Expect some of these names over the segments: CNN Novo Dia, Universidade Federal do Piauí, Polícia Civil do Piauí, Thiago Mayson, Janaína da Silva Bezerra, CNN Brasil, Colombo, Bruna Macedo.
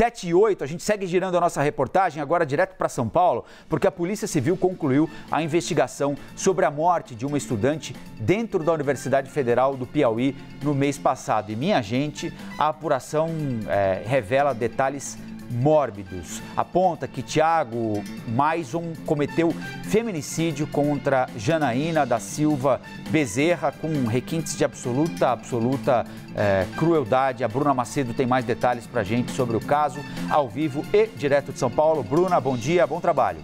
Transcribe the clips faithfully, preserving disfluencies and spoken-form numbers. sete e oito, a gente segue girando a nossa reportagem agora direto para São Paulo, porque a Polícia Civil concluiu a investigação sobre a morte de uma estudante dentro da Universidade Federal do Piauí no mês passado. E, minha gente, a apuração é, revela detalhes mórbidos. Aponta que Thiago Mayson cometeu feminicídio contra Janaína da Silva Bezerra, com requintes de absoluta, absoluta eh, crueldade. A Bruna Macedo tem mais detalhes pra gente sobre o caso, ao vivo e direto de São Paulo. Bruna, bom dia, bom trabalho.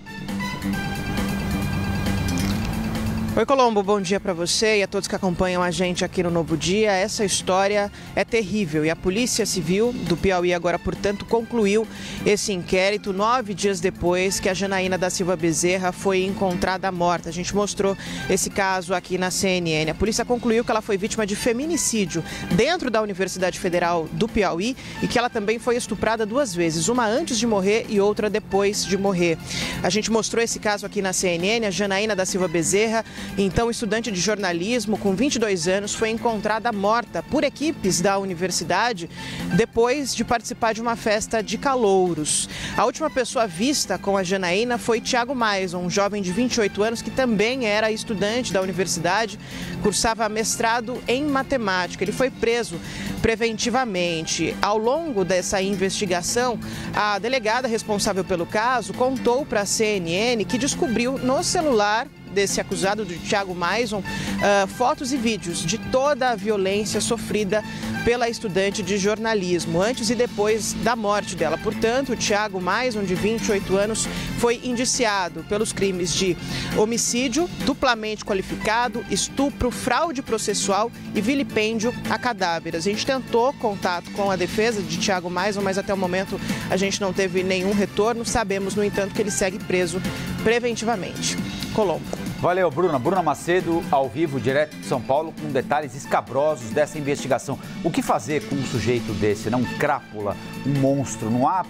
Oi, Colombo, bom dia para você e a todos que acompanham a gente aqui no Novo Dia. Essa história é terrível e a Polícia Civil do Piauí agora, portanto, concluiu esse inquérito nove dias depois que a Janaína da Silva Bezerra foi encontrada morta. A gente mostrou esse caso aqui na C N N. A polícia concluiu que ela foi vítima de feminicídio dentro da Universidade Federal do Piauí e que ela também foi estuprada duas vezes, uma antes de morrer e outra depois de morrer. A gente mostrou esse caso aqui na C N N. A Janaína da Silva Bezerra, então estudante de jornalismo com vinte e dois anos, foi encontrada morta por equipes da universidade depois de participar de uma festa de calouros. A última pessoa vista com a Janaína foi Thiago Mayson, um jovem de vinte e oito anos que também era estudante da universidade, cursava mestrado em matemática. Ele foi preso preventivamente. Ao longo dessa investigação, a delegada responsável pelo caso contou para a C N N que descobriu no celular desse acusado, do Thiago Mayson, uh, fotos e vídeos de toda a violência sofrida pela estudante de jornalismo, antes e depois da morte dela. Portanto, o Thiago Mayson, de vinte e oito anos, foi indiciado pelos crimes de homicídio duplamente qualificado, estupro, fraude processual e vilipêndio a cadáveres. A gente tentou contato com a defesa de Thiago Mayson, mas até o momento a gente não teve nenhum retorno. Sabemos, no entanto, que ele segue preso preventivamente. Colombo. Valeu, Bruna. Bruna Macedo, ao vivo, direto de São Paulo, com detalhes escabrosos dessa investigação. O que fazer com um sujeito desse, né? Um crápula, um monstro? Não há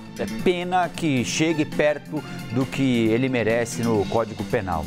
pena que chegue perto do que ele merece no Código Penal, né?